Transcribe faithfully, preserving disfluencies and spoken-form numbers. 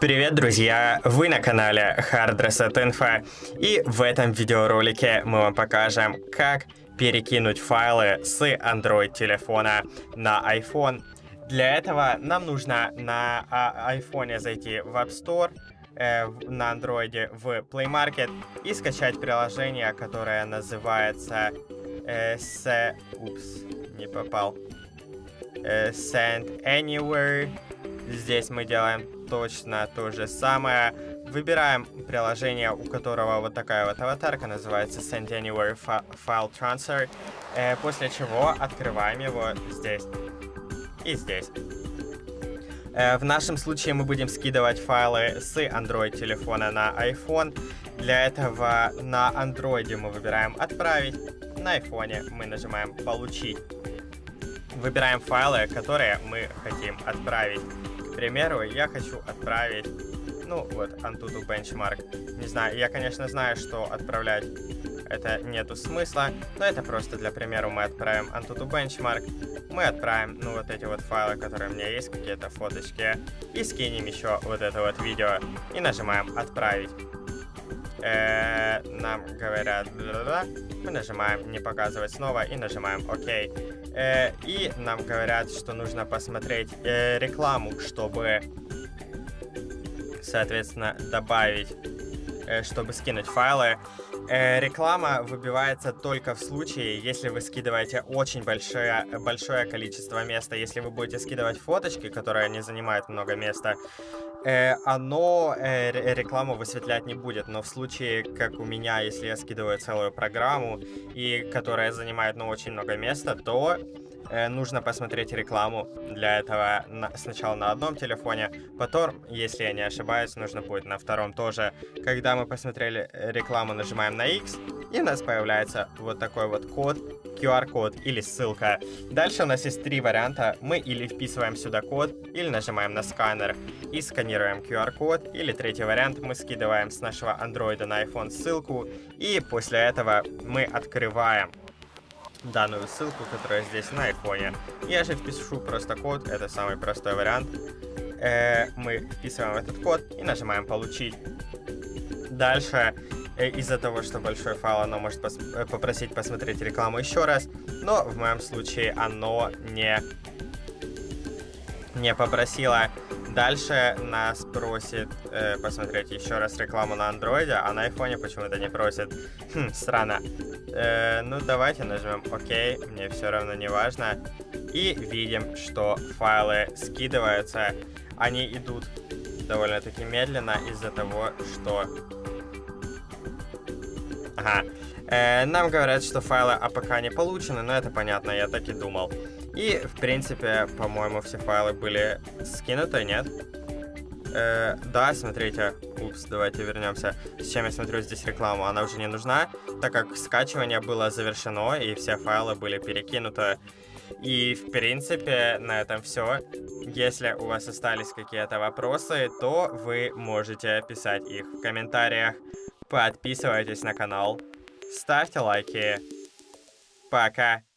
Привет, друзья! Вы на канале HardReset Info, и в этом видеоролике мы вам покажем, как перекинуть файлы с Android телефона на iPhone. Для этого нам нужно на iPhone зайти в App Store, на Android в Play Market и скачать приложение, которое называется С... Упс, не попал. Send Anywhere. Здесь мы делаем точно то же самое. Выбираем приложение, у которого вот такая вот аватарка, называется Send Anywhere File Transfer. После чего открываем его здесь и здесь. В нашем случае мы будем скидывать файлы с Android телефона на iPhone. Для этого на Android мы выбираем «Отправить». На iPhone мы нажимаем «Получить». Выбираем файлы, которые мы хотим отправить. К примеру, я хочу отправить, ну вот, Antutu Benchmark. Не знаю, я, конечно, знаю, что отправлять это нету смысла, но это просто для примера. Мы отправим Antutu Benchmark, мы отправим, ну, вот эти вот файлы, которые у меня есть, какие-то фоточки, и скинем еще вот это вот видео, и нажимаем «Отправить». Э-э, нам говорят, мы нажимаем «Не показывать снова» и нажимаем «Ок». Э-э, и нам говорят, что нужно посмотреть э-э, рекламу, чтобы, соответственно, добавить, э-э, чтобы скинуть файлы. Э-э, реклама выбивается только в случае, если вы скидываете очень большое, большое количество места. Если вы будете скидывать фоточки, которые не занимают много места, Э, оно э, рекламу высветлять не будет, но в случае, как у меня, если я скидываю целую программу, и которая занимает, ну, очень много места, то э, нужно посмотреть рекламу для этого на, сначала на одном телефоне, потом, если я не ошибаюсь, нужно будет на втором тоже. Когда мы посмотрели рекламу, нажимаем на X, и у нас появляется вот такой вот код, ку ар-код или ссылка. Дальше у нас есть три варианта. Мы или вписываем сюда код, или нажимаем на сканер и сканируем ку ар-код, или третий вариант, мы скидываем с нашего Android на iPhone ссылку, и после этого мы открываем данную ссылку, которая здесь на iPhone. Я же впишу просто код, это самый простой вариант. Э-э- мы вписываем этот код и нажимаем «Получить». Дальше, из-за того, что большой файл, оно может пос попросить посмотреть рекламу еще раз, но в моем случае оно не, не попросило. Дальше нас просит э, посмотреть еще раз рекламу на Android, а на iPhone почему-то не просит. Хм, странно. Э, ну, давайте нажмем «Ок», мне все равно не важно. И видим, что файлы скидываются. Они идут довольно-таки медленно из-за того, что... Ага. Э, нам говорят, что файлы а пэ ка не получены, но это понятно, я так и думал. И, в принципе, по-моему, все файлы были скинуты, нет? Э, да, смотрите. Упс, давайте вернемся. Сейчас я смотрю здесь рекламу, она уже не нужна, так как скачивание было завершено, и все файлы были перекинуты. И, в принципе, на этом все. Если у вас остались какие-то вопросы, то вы можете писать их в комментариях. Подписывайтесь на канал, ставьте лайки. Пока!